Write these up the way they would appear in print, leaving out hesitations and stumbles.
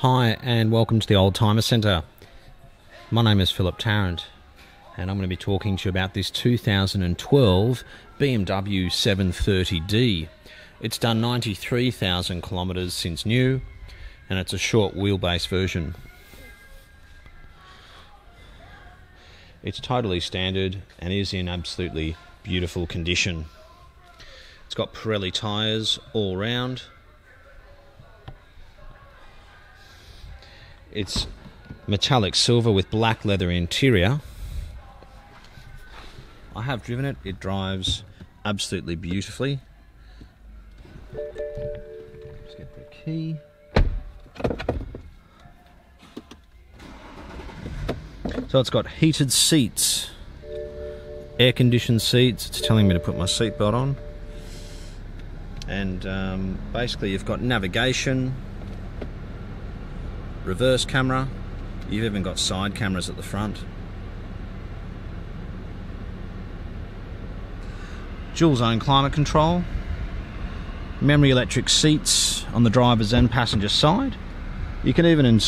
Hi and welcome to the Oldtimer Centre. My name is Philip Tarrant and I'm going to be talking to you about this 2012 BMW 730d. It's done 93,000 kilometres since new and it's a short wheelbase version. It's totally standard and is in absolutely beautiful condition. It's got Pirelli tyres all round. It's metallic silver with black leather interior. I have driven it. It drives absolutely beautifully. Just get the key. So it's got heated seats, air-conditioned seats. It's telling me to put my seatbelt on. And basically you've got navigation, reverse camera, you've even got side cameras at the front. Dual zone climate control, memory electric seats on the driver's and passenger side. You can even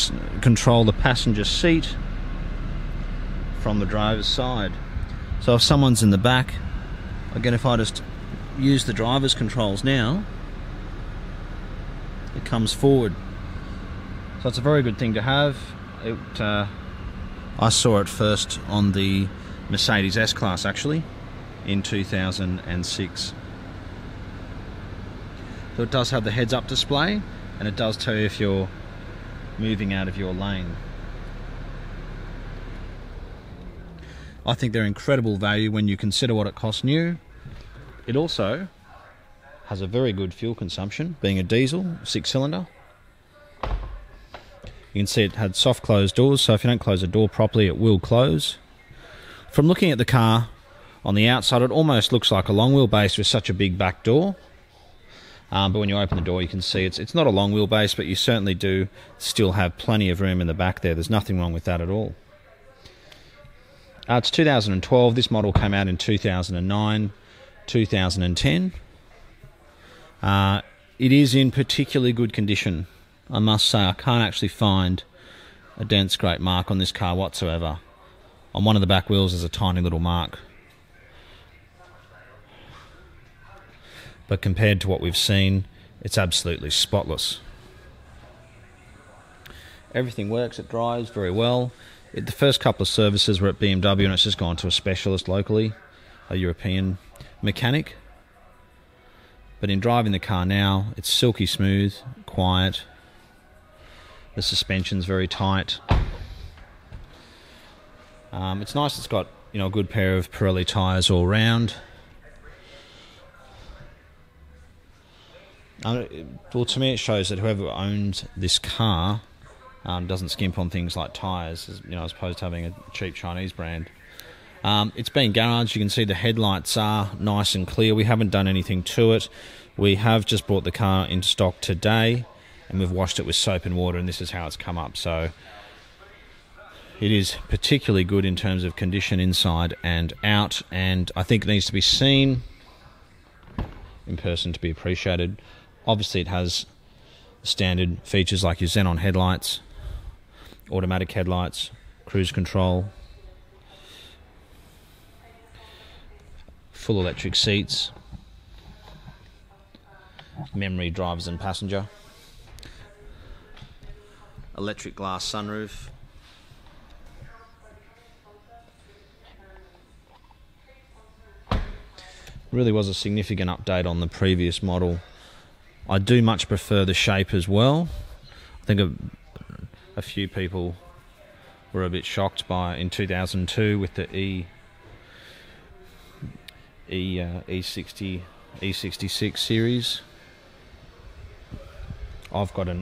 control the passenger seat from the driver's side. So if someone's in the back, again if I just use the driver's controls now, it comes forward. So it's a very good thing to have. I saw it first on the Mercedes S-Class actually in 2006. So it does have the heads-up display and it does tell you if you're moving out of your lane. I think they're incredible value when you consider what it costs new. It also has a very good fuel consumption, being a diesel, 6-cylinder. You can see it had soft closed doors, so if you don't close the door properly, it will close. From looking at the car on the outside, it almost looks like a long wheelbase with such a big back door. But when you open the door, you can see it's not a long wheelbase, but you certainly do still have plenty of room in the back there. There's nothing wrong with that at all. It's 2012. This model came out in 2009, 2010. It is in particularly good condition. I must say, I can't actually find a dent, scrape mark on this car whatsoever. On one of the back wheels there's a tiny little mark. But compared to what we've seen, it's absolutely spotless. Everything works, it drives very well. The first couple of services were at BMW and it's just gone to a specialist locally, a European mechanic. But in driving the car now, it's silky smooth, quiet. The suspension's very tight. It's nice. It's got a good pair of Pirelli tyres all round. Well, to me, it shows that whoever owns this car doesn't skimp on things like tyres, as opposed to having a cheap Chinese brand. It's been garaged. You can see the headlights are nice and clear. We haven't done anything to it. We have just brought the car into stock today. And we've washed it with soap and water, and this is how it's come up. So it is particularly good in terms of condition inside and out, and I think it needs to be seen in person to be appreciated. Obviously it has standard features like your xenon headlights, automatic headlights, cruise control, full electric seats, memory drivers and passenger, electric glass sunroof. Really was a significant update on the previous model. I do much prefer the shape as well. I think a few people were a bit shocked by in 2002 with the E60, E66 series. I've got a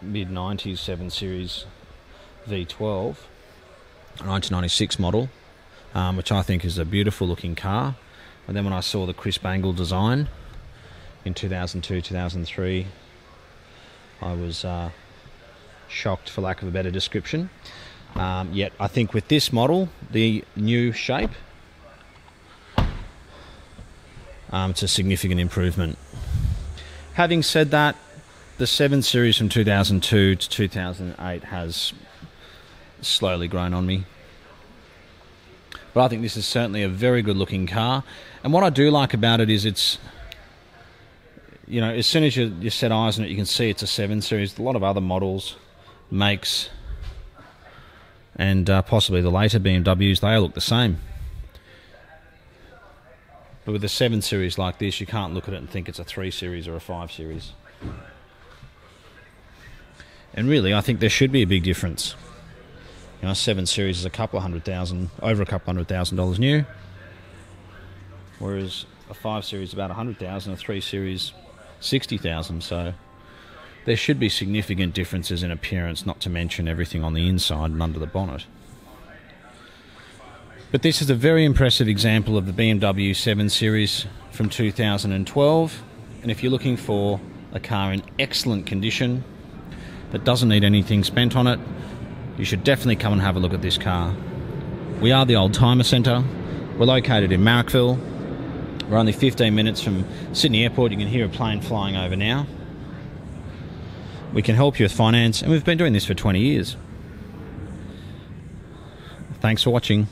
mid-90s 7 Series V12, a 1996 model, which I think is a beautiful looking car. And then when I saw the Chris Bangle design in 2002, 2003, I was shocked, for lack of a better description. Yet I think with this model, the new shape, it's a significant improvement. Having said that, The 7 Series from 2002 to 2008 has slowly grown on me. But I think this is certainly a very good looking car. And what I do like about it is it's, you know, as soon as you set eyes on it, you can see it's a 7 Series. A lot of other models, makes, and possibly the later BMWs, they all look the same. But with a 7 Series like this, you can't look at it and think it's a 3 Series or a 5 Series. And really, I think there should be a big difference. You know, 7 Series is a couple of $100,000, over a couple $100,000 new, whereas a 5 Series about $100,000, a 3 Series $60,000. So there should be significant differences in appearance, not to mention everything on the inside and under the bonnet. But this is a very impressive example of the BMW 7 Series from 2012. And if you're looking for a car in excellent condition that doesn't need anything spent on it, you should definitely come and have a look at this car. We are the Oldtimer Centre. We're located in Marrickville. We're only 15 minutes from Sydney Airport. You can hear a plane flying over now. We can help you with finance, and we've been doing this for 20 years. Thanks for watching.